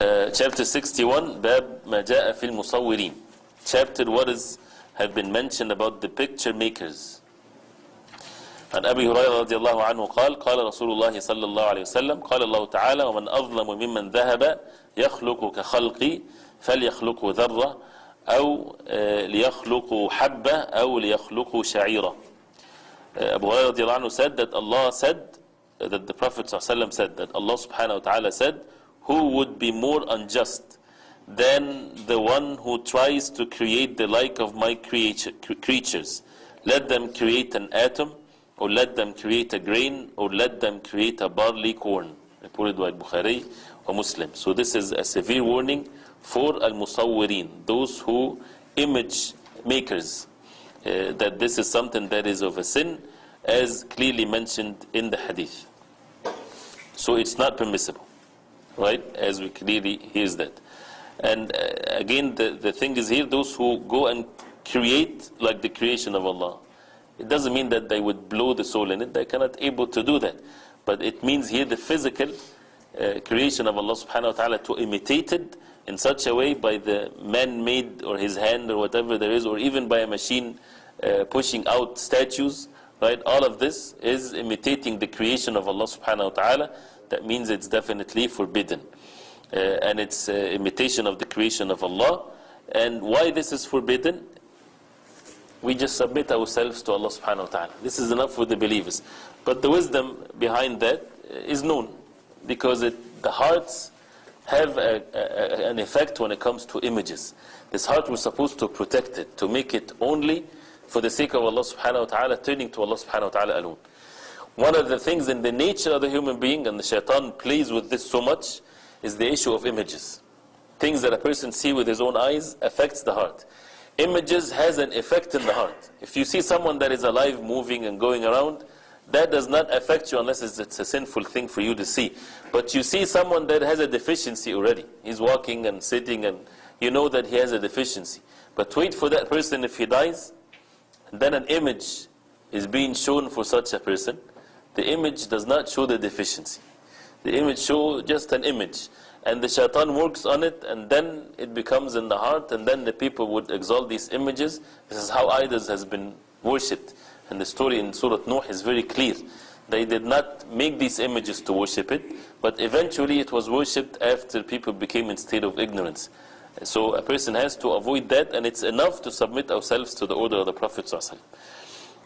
Chapter 61, Bab ma jaa fil musawwirin. Chapter what is have been mentioned about the picture makers. And Abi Hurairah radiyallahu anhu قال Rasulullah sallallahu alayhi wasallam قال Allah ta'ala وَمَنْ أَظْلَمُ مِمَّنْ ذَهَبَ يَخْلُقُ كَخَلْقِي فَلْيَخْلُقُ ذَرَّةً أو ليخلقوا حبة أو ليخلقوا شعيرة. Abu Hurairah radiyallahu anhu said that Allah said that the Prophet sallallahu said that Allah subhanahu wa ta'ala said, who would be more unjust than the one who tries to create the like of my creatures? Let them create an atom, or let them create a grain, or let them create a barley corn. Reported by Bukhari or Muslim. So this is a severe warning for al-musawwirin, those who image makers, that this is something that is of a sin, as clearly mentioned in the hadith. So it's not permissible, right? As we clearly hears that. And again, the thing is here, those who go and create like the creation of Allah. It doesn't mean that they would blow the soul in it. They cannot able to do that. But it means here the physical creation of Allah subhanahu wa ta'ala, to imitate it in such a way by the man-made, or his hand, or whatever there is, or even by a machine pushing out statues, right? All of this is imitating the creation of Allah subhanahu wa ta'ala. That means it's definitely forbidden. And it's imitation of the creation of Allah. And why this is forbidden? We just submit ourselves to Allah subhanahu wa ta'ala. This is enough for the believers. But the wisdom behind that is known, because the hearts have an effect when it comes to images. This heart was supposed to protect it, to make it only for the sake of Allah subhanahu wa ta'ala, turning to Allah subhanahu wa ta'ala alone. One of the things in the nature of the human being, and the shaitan plays with this so much, is the issue of images. Things that a person sees with his own eyes affects the heart. Images has an effect in the heart. If you see someone that is alive, moving and going around, that does not affect you unless it's a sinful thing for you to see. But you see someone that has a deficiency already. He's walking and sitting, and you know that he has a deficiency. But wait for that person, if he dies, then an image is being shown for such a person. The image does not show the deficiency. The image shows just an image. And the shaitan works on it, and then it becomes in the heart, and then the people would exalt these images. This is how idols has been worshipped. And the story in Surah Nuh is very clear. They did not make these images to worship it, but eventually it was worshipped after people became in state of ignorance. So a person has to avoid that, and it's enough to submit ourselves to the order of the Prophet ﷺ.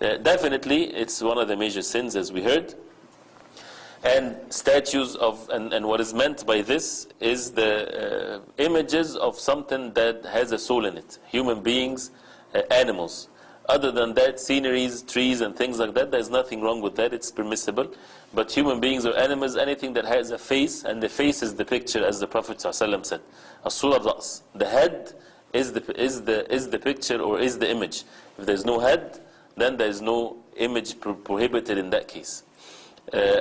Definitely, it's one of the major sins, as we heard. And statues of, and what is meant by this is the images of something that has a soul in it. Human beings, animals. Other than that, sceneries, trees and things like that, there's nothing wrong with that, it's permissible. But human beings or animals, anything that has a face, and the face is the picture, as the Prophet ﷺ said. As-sura ar-ra's, the head is the picture, or is the image. If there's no head, then there's no image prohibited in that case.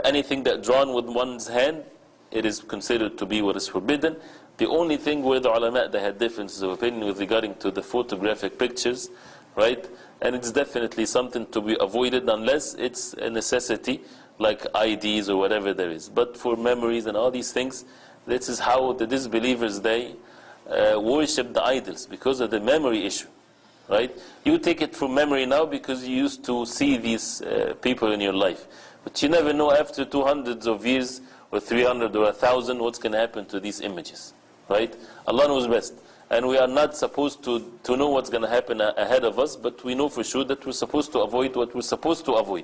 Anything that drawn with one's hand, it is considered to be what is forbidden. The only thing where the ulama, they had differences of opinion with regarding to the photographic pictures, right? And it's definitely something to be avoided unless it's a necessity, like IDs or whatever there is. But for memories and all these things, this is how the disbelievers, they worship the idols, because of the memory issue. Right? You take it from memory now because you used to see these people in your life. But you never know after 200 of years, or 300 or 1,000, what's going to happen to these images. Right? Allah knows best. And we are not supposed to know what's going to happen ahead of us, but we know for sure that we're supposed to avoid what we're supposed to avoid.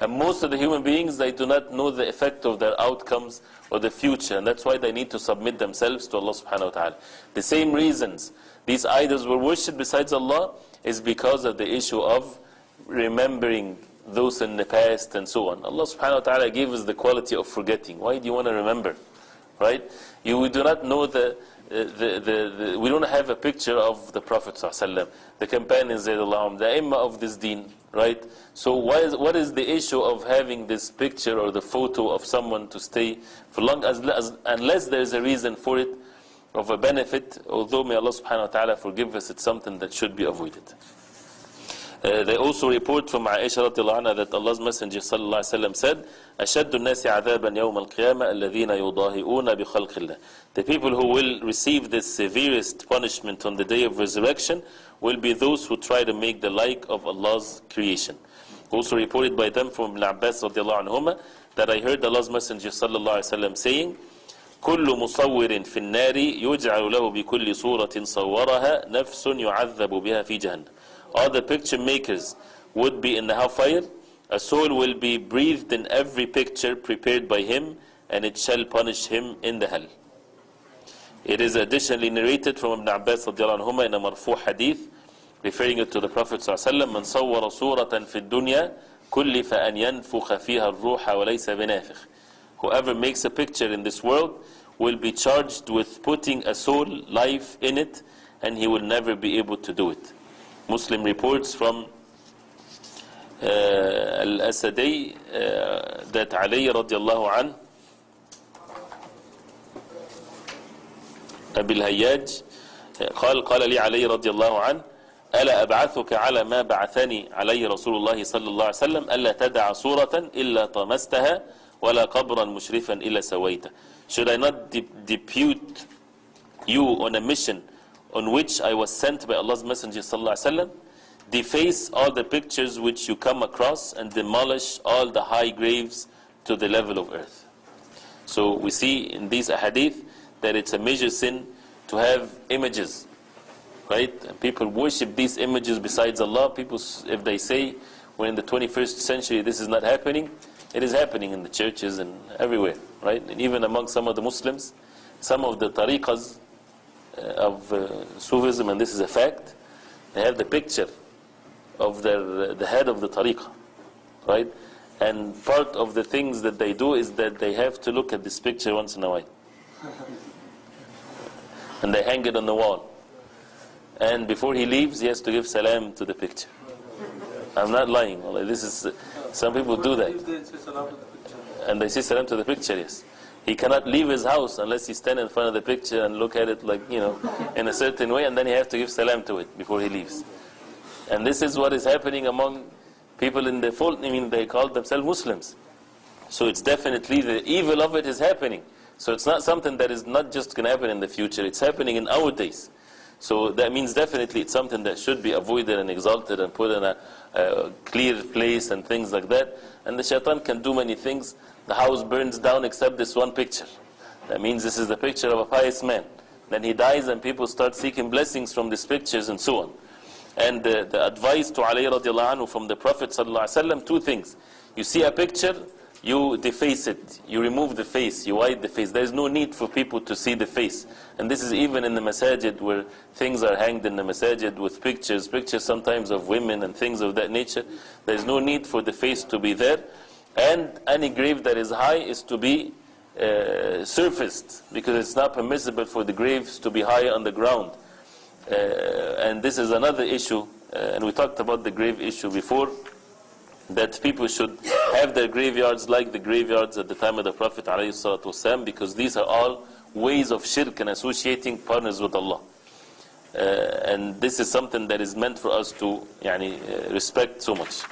And most of the human beings, they do not know the effect of their outcomes or the future. And that's why they need to submit themselves to Allah subhanahu wa ta'ala. The same reasons these idols were worshipped besides Allah is because of the issue of remembering those in the past and so on. Allah subhanahu wa ta'ala gave us the quality of forgetting. Why do you want to remember? Right? We do not know we don't have a picture of the Prophet ﷺ, the companions, the imam of this deen, right? So what is the issue of having this picture or the photo of someone to stay for long, unless there is a reason for it, of a benefit? Although may Allah subhanahu wa ta'ala forgive us, it's something that should be avoided. They also report from Aisha radiallahu anha that Allah's Messenger sallallahu alaihi wasallam said, أَشَدُّ النَّاسِ عَذَابًا يَوْمَ الْقِيَامَةِ الَّذِينَ يُضَاهِئُونَ بِخَلْقِ اللَّهِ. The people who will receive the severest punishment on the day of resurrection will be those who try to make the like of Allah's creation. Also reported by them from Ibn Abbas radiallahu anhuma that I heard Allah's Messenger sallallahu alaihi wasallam saying, كل مصور في النار يجعل له بكل صورة صورها نفس يعذب بها في جهنم. All the picture makers would be in the hellfire. A soul will be breathed in every picture prepared by him, and it shall punish him in the hell. It is additionally narrated from Ibn Abbas radiallahu anhuma in a marfu' hadith, referring it to the Prophet sallallahu alaihi wasallam, من صور صورة في الدنيا كلف أن ينفخ فيها الروح وليس بنافخ. Whoever makes a picture in this world will be charged with putting a soul, life in it, and he will never be able to do it. Muslim reports from Al-Asadi that Ali radiallahu an, Abil Hayyaj, قال لي علي رضي الله عنه ألا أبعثك على ما بعثني عليه رسول الله صلى الله عليه وسلم ألا تدع صورة إلا طمستها وَلَا قَبْرًا مُشْرِفًا إِلَّا سَوَيْتَ. Should I not depute you on a mission on which I was sent by Allah's Messenger sallallahu alaihi wasallam? Deface all the pictures which you come across and demolish all the high graves to the level of earth. So we see in these ahadith that it's a major sin to have images, right? And people worship these images besides Allah. People, if they say we're in the 21st century, this is not happening. It is happening in the churches and everywhere, right? And even among some of the Muslims, some of the tariqas of Sufism, and this is a fact, they have the picture of the head of the tariqa, right? And part of the things that they do is that they have to look at this picture once in a while. And they hang it on the wall. And before he leaves, he has to give salam to the picture. I'm not lying. This is... Some people do that. And they say salam to the picture, yes. He cannot leave his house unless he stands in front of the picture and look at it like, you know, in a certain way, and then he has to give salam to it before he leaves. And this is what is happening among people in the fault. I mean, they call themselves Muslims. So it's definitely the evil of it is happening. So it's not something that is not just going to happen in the future. It's happening in our days. So that means definitely it's something that should be avoided and exalted and put in a clear place and things like that. And the shaitan can do many things. The house burns down except this one picture. That means this is the picture of a pious man. Then he dies and people start seeking blessings from these pictures and so on. And the advice to Ali radiallahu anhu from the Prophet sallallahu alaihi wasallam, two things. You see a picture, you deface it, you remove the face, you hide the face. There is no need for people to see the face. And this is even in the masajid, where things are hanged in the masajid with pictures, pictures sometimes of women and things of that nature. There is no need for the face to be there. And any grave that is high is to be surfaced, because it's not permissible for the graves to be high on the ground. And this is another issue, and we talked about the grave issue before, that people should have their graveyards like the graveyards at the time of the Prophet ﷺ, because these are all ways of shirk and associating partners with Allah. And this is something that is meant for us to respect so much.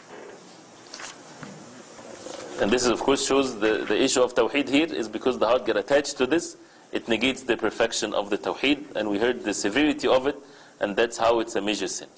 And this of course shows the issue of Tawhid here is because the heart gets attached to this. It negates the perfection of the Tawhid, and we heard the severity of it, and that's how it's a major sin.